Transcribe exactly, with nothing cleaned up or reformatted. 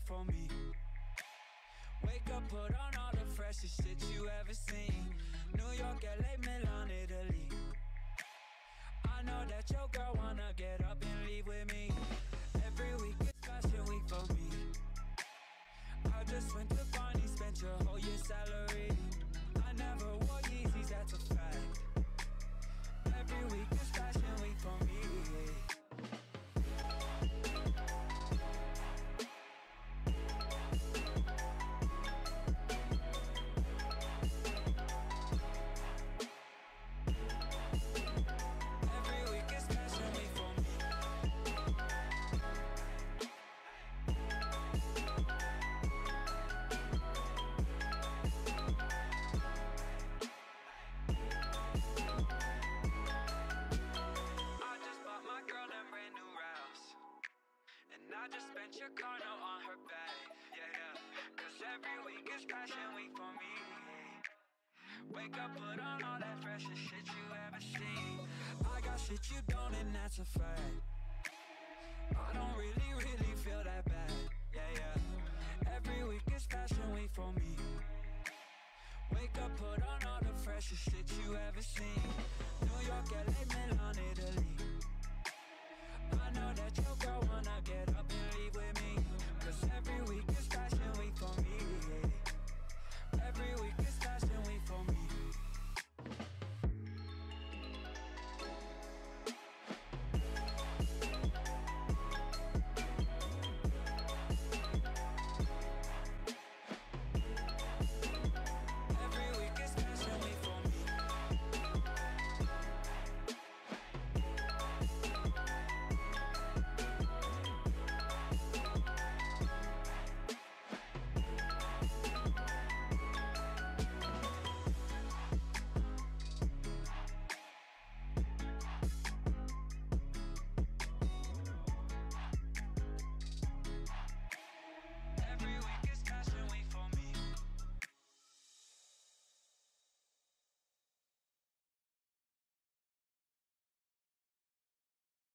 wait for me. Wake up, put on all the freshest shit you ever seen. New York, L A, Milan, Italy. I know that your girl wanna get up and leave with me. Every week is fashion week for me. I just went to Barney, spent your whole year's salary. I never wore Yeezys, that's a fact. Every week is fashion week for me. I just spent your car note on her bag, yeah, yeah. Cause every week is fashion week for me. Wake up, put on all that freshest shit you ever seen. I got shit you don't, and that's a fact. I don't really, really feel that bad, yeah, yeah. Every week is fashion week for me. Wake up, put on all the freshest shit you ever seen. New York, L A, Milan, Italy. I know that you